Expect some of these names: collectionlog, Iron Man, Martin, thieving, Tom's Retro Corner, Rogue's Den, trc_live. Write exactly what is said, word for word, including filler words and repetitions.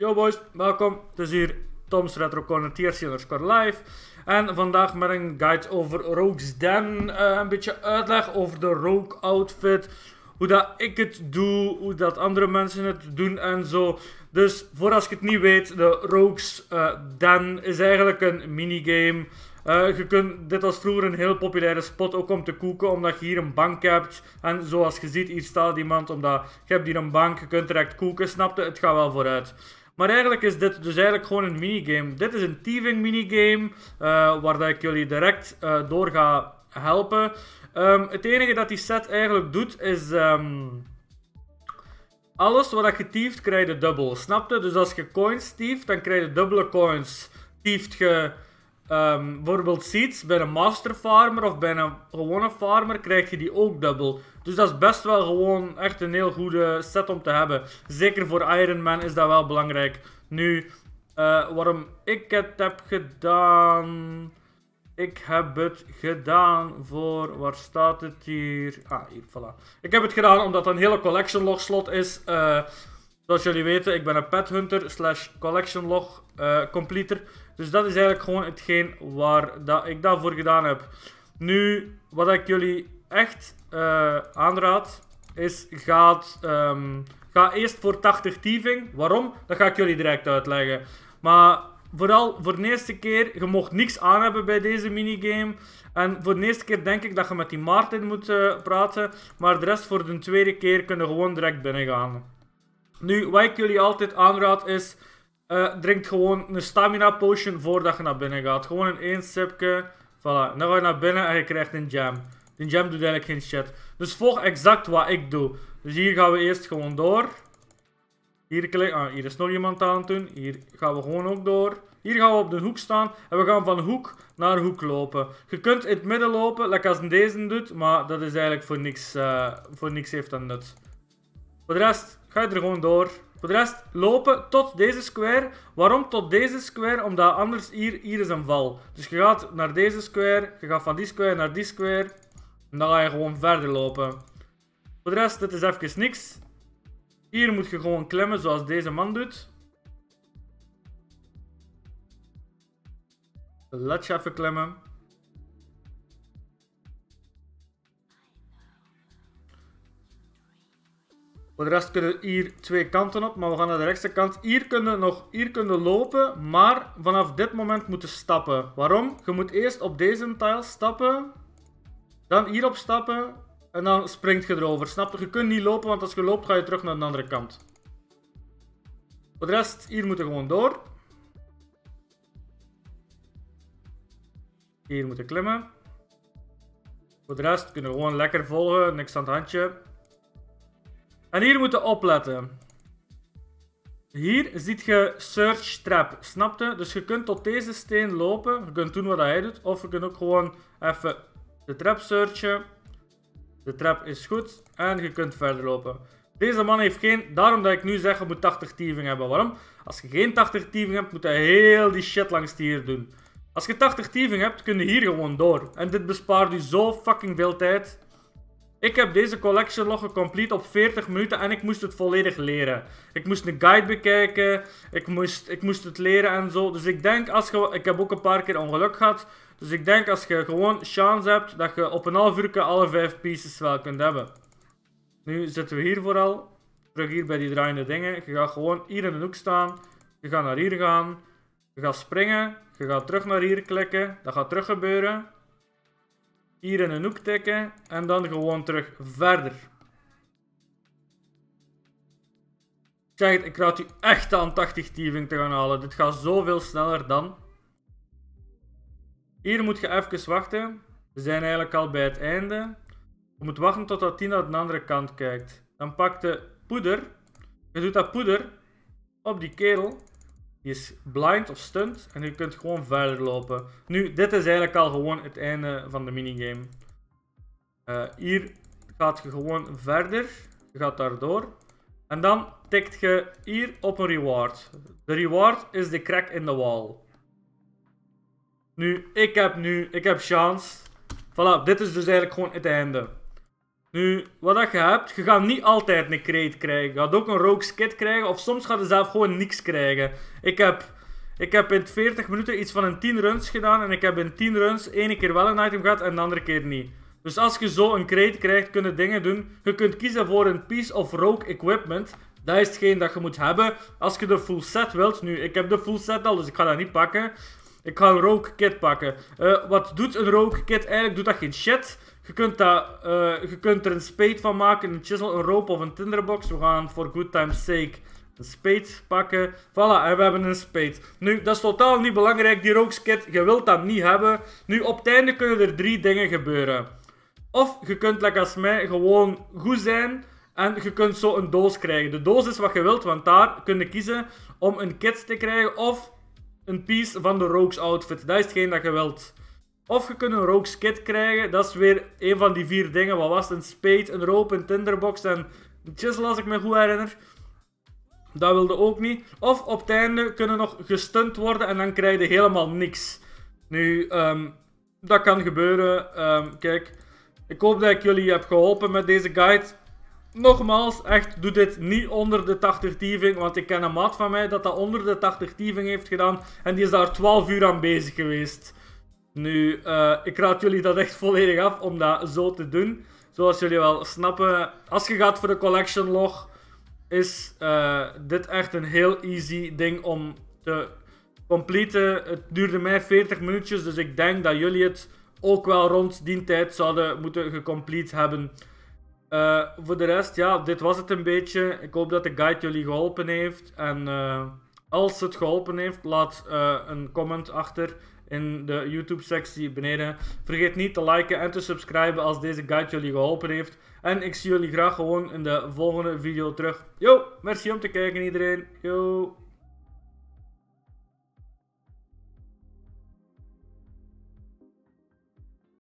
Yo boys, welkom. Het is hier Tom's Retro Corner, trc_live. En vandaag met een guide over Rogue's Den. Uh, een beetje uitleg over de Rogue outfit. Hoe dat ik het doe, hoe dat andere mensen het doen en zo. Dus voor als je het niet weet, de Rogue's uh, Den is eigenlijk een minigame. Uh, je kunt, dit was vroeger een heel populaire spot, ook om te koeken, omdat je hier een bank hebt. En zoals je ziet, hier staat iemand, omdat je hebt hier een bank, je kunt direct koeken, snapte? Het gaat wel vooruit. Maar eigenlijk is dit dus eigenlijk gewoon een minigame. Dit is een thieving minigame, uh, waar dat ik jullie direct uh, door ga helpen. Um, het enige dat die set eigenlijk doet, is... Um, alles wat je thieft, krijg je dubbel, snapte? Dus als je coins thieft, dan krijg je dubbele coins. Thieft je... Um, bijvoorbeeld seeds, bij een master farmer of bij een gewone farmer krijg je die ook dubbel. Dus dat is best wel gewoon echt een heel goede set om te hebben. Zeker voor Iron Man is dat wel belangrijk. Nu, uh, waarom ik het heb gedaan... Ik heb het gedaan voor... Waar staat het hier? Ah, hier, voilà. Ik heb het gedaan omdat het een hele collection log slot is. Uh, zoals jullie weten, ik ben een pet hunter slash collection log uh, completer. Dus dat is eigenlijk gewoon hetgeen waar dat ik daarvoor gedaan heb. Nu, wat ik jullie echt uh, aanraad, is gaat, um, ga eerst voor tachtig thieving. Waarom? Dat ga ik jullie direct uitleggen. Maar vooral voor de eerste keer, je mocht niks aan hebben bij deze minigame. En voor de eerste keer denk ik dat je met die Martin moet uh, praten. Maar de rest voor de tweede keer kunnen gewoon direct binnen gaan. Nu, wat ik jullie altijd aanraad is... Uh, drink gewoon een stamina potion voordat je naar binnen gaat. Gewoon in één sipje. Voilà. Dan ga je naar binnen en je krijgt een gem. Die gem doet eigenlijk geen shit. Dus volg exact wat ik doe. Dus hier gaan we eerst gewoon door. Hier klik. Ah, hier is nog iemand aan het doen. Hier gaan we gewoon ook door. Hier gaan we op de hoek staan. En we gaan van hoek naar hoek lopen. Je kunt in het midden lopen, lekker als deze doet. Maar dat is eigenlijk voor niks. Uh, voor niks heeft dat nut. Voor de rest, ga je er gewoon door. Voor de rest, lopen tot deze square. Waarom tot deze square? Omdat anders hier, hier is een val. Dus je gaat naar deze square, je gaat van die square naar die square. En dan ga je gewoon verder lopen. Voor de rest, dit is even niks. Hier moet je gewoon klimmen zoals deze man doet. Laat je even klimmen. Voor de rest kunnen hier twee kanten op, maar we gaan naar de rechtse kant. Hier kunnen nog, hier kunnen lopen, maar vanaf dit moment moeten stappen. Waarom? Je moet eerst op deze tile stappen, dan hierop stappen en dan springt je erover. Snap je? Je kunt niet lopen, want als je loopt ga je terug naar de andere kant. Voor de rest, hier moet je gewoon door. Hier moet je klimmen. Voor de rest kunnen we gewoon lekker volgen, niks aan het handje. En hier moeten opletten. Hier ziet je search trap, snapte? Dus je kunt tot deze steen lopen, je kunt doen wat hij doet, of je kunt ook gewoon even de trap searchen. De trap is goed en je kunt verder lopen. Deze man heeft geen, daarom dat ik nu zeg je moet tachtig thieving hebben. Waarom? Als je geen tachtig thieving hebt, moet je heel die shit langs hier doen. Als je tachtig thieving hebt, kun je hier gewoon door. En dit bespaart je zo fucking veel tijd. Ik heb deze collection log gecomplete op veertig minuten en ik moest het volledig leren. Ik moest een guide bekijken, ik moest, ik moest het leren en zo. Dus ik denk als je, ik heb ook een paar keer ongeluk gehad. Dus ik denk als je gewoon chance hebt, dat je op een half uur alle vijf pieces wel kunt hebben. Nu zitten we hier vooral. Terug hier bij die draaiende dingen. Je gaat gewoon hier in de hoek staan. Je gaat naar hier gaan. Je gaat springen. Je gaat terug naar hier klikken. Dat gaat terug gebeuren. Hier in een hoek tikken en dan gewoon terug verder. Ik zeg het, ik raad u echt aan tachtig thieving te gaan halen. Dit gaat zoveel sneller dan. Hier moet je even wachten. We zijn eigenlijk al bij het einde. Je moet wachten totdat hij naar de andere kant kijkt. Dan pak je poeder. Je doet dat poeder op die kerel. Die is blind of stunt en je kunt gewoon verder lopen. Nu, dit is eigenlijk al gewoon het einde van de minigame. Uh, hier gaat je gewoon verder. Je gaat daardoor. En dan tikt je hier op een reward. De reward is de crack in de wall. Nu, ik heb nu, ik heb chance. Voilà, dit is dus eigenlijk gewoon het einde. Nu, wat dat je hebt, je gaat niet altijd een crate krijgen. Je gaat ook een rogue's kit krijgen, of soms gaat je zelf gewoon niks krijgen. Ik heb, ik heb in veertig minuten iets van een tien runs gedaan, en ik heb in tien runs één keer wel een item gehad en de andere keer niet. Dus als je zo een crate krijgt, kun je dingen doen. Je kunt kiezen voor een piece of rogue equipment. Dat is hetgeen dat je moet hebben als je de full set wilt. Nu, ik heb de full set al, dus ik ga dat niet pakken. Ik ga een rogue kit pakken. Uh, wat doet een rogue kit? Eigenlijk doet dat geen shit. Je kunt, dat, uh, je kunt er een spade van maken, een chisel, een rope of een tinderbox. We gaan voor good time's sake een spade pakken. Voilà, en we hebben een spade. Nu, dat is totaal niet belangrijk, die rogue's kit. Je wilt dat niet hebben. Nu, op het einde kunnen er drie dingen gebeuren. Of je kunt, lekker als mij, gewoon goed zijn. En je kunt zo een doos krijgen. De doos is wat je wilt, want daar kun je kiezen om een kit te krijgen. Of een piece van de rogue's outfit. Dat is hetgeen dat je wilt. Of je kunt een rogue's kit krijgen. Dat is weer een van die vier dingen. Wat was het? Een spade, een rope, een tinderbox en een chisel, als ik me goed herinner. Dat wilde ook niet. Of op het einde kunnen nog gestunt worden en dan krijg je helemaal niks. Nu, um, dat kan gebeuren. Um, kijk, ik hoop dat ik jullie heb geholpen met deze guide. Nogmaals, echt, doe dit niet onder de tachtig tieving, want ik ken een maat van mij dat dat onder de tachtig tieving heeft gedaan. En die is daar twaalf uur aan bezig geweest. Nu, uh, ik raad jullie dat echt volledig af om dat zo te doen. Zoals jullie wel snappen, als je gaat voor de collection log, is uh, dit echt een heel easy ding om te completen. Het duurde mij veertig minuutjes, dus ik denk dat jullie het ook wel rond die tijd zouden moeten gecomplete hebben. Uh, voor de rest, ja, dit was het een beetje. Ik hoop dat de guide jullie geholpen heeft. En uh, als het geholpen heeft, laat uh, een comment achter in de YouTube-sectie beneden. Vergeet niet te liken en te subscriben als deze guide jullie geholpen heeft. En ik zie jullie graag gewoon in de volgende video terug. Yo, merci om te kijken iedereen. Yo.